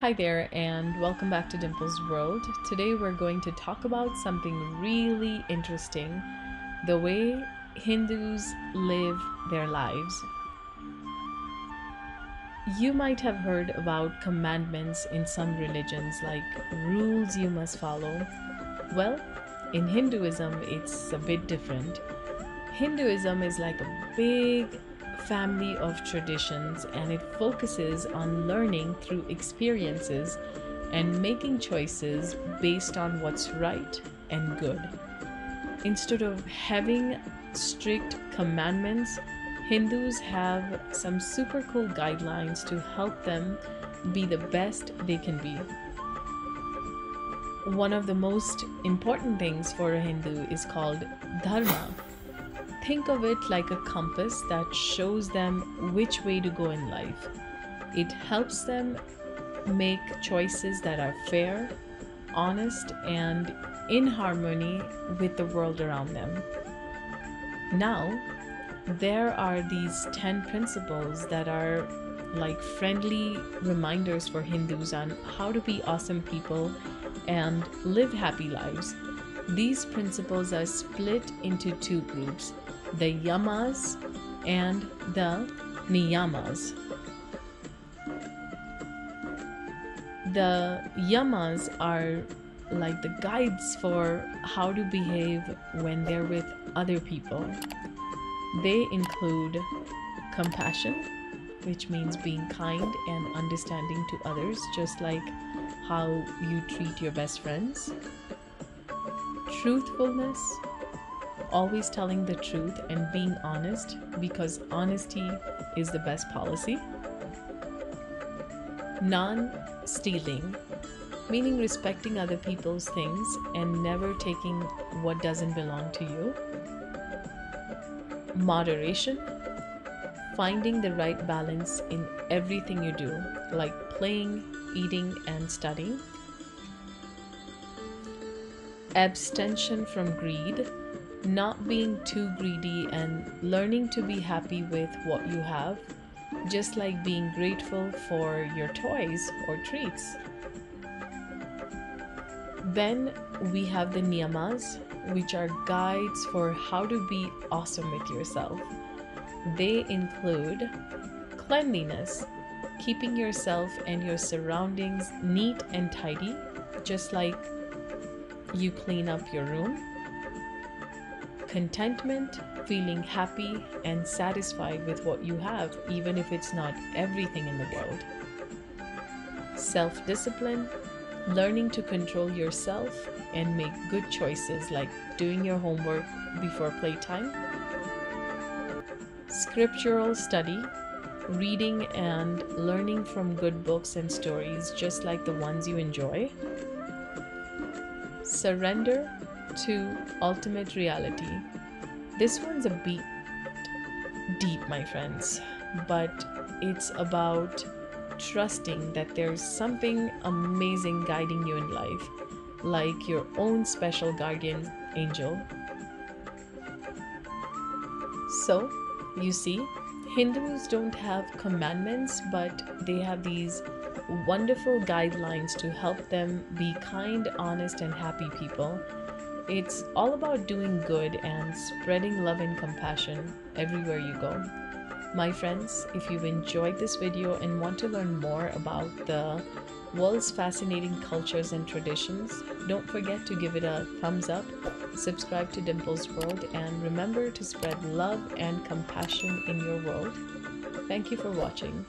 Hi there and welcome back to Dimple's World. Today we're going to talk about something really interesting, the way Hindus live their lives. You might have heard about commandments in some religions, like rules you must follow. Well, in Hinduism it's a bit different. Hinduism is like a big family of traditions, and it focuses on learning through experiences and making choices based on what's right and good. Instead of having strict commandments, Hindus have some super cool guidelines to help them be the best they can be. One of the most important things for a Hindu is called Dharma. Think of it like a compass that shows them which way to go in life. It helps them make choices that are fair, honest, and in harmony with the world around them. Now, there are these 10 principles that are like friendly reminders for Hindus on how to be awesome people and live happy lives. These principles are split into two groups, the yamas and the niyamas. The yamas are like the guides for how to behave when they're with other people. They include compassion, which means being kind and understanding to others, just like how you treat your best friends. Truthfulness, always telling the truth and being honest, because honesty is the best policy. Non-stealing, meaning respecting other people's things and never taking what doesn't belong to you. Moderation, finding the right balance in everything you do, like playing, eating, and studying. Abstention from greed, not being too greedy and learning to be happy with what you have, just like being grateful for your toys or treats. Then we have the niyamas, which are guides for how to be awesome with yourself. They include cleanliness, keeping yourself and your surroundings neat and tidy, just like you clean up your room. Contentment, feeling happy and satisfied with what you have, even if it's not everything in the world. Self-discipline, learning to control yourself and make good choices, like doing your homework before playtime. Scriptural study, reading and learning from good books and stories, just like the ones you enjoy. Surrender to ultimate reality. This one's a bit deep, my friends, but it's about trusting that there's something amazing guiding you in life, like your own special guardian angel. So, you see, Hindus don't have commandments, but they have these wonderful guidelines to help them be kind, honest, and happy people. It's all about doing good and spreading love and compassion everywhere you go. My friends, if you've enjoyed this video and want to learn more about the world's fascinating cultures and traditions, don't forget to give it a thumbs up, subscribe to Dimple's World, and remember to spread love and compassion in your world. Thank you for watching.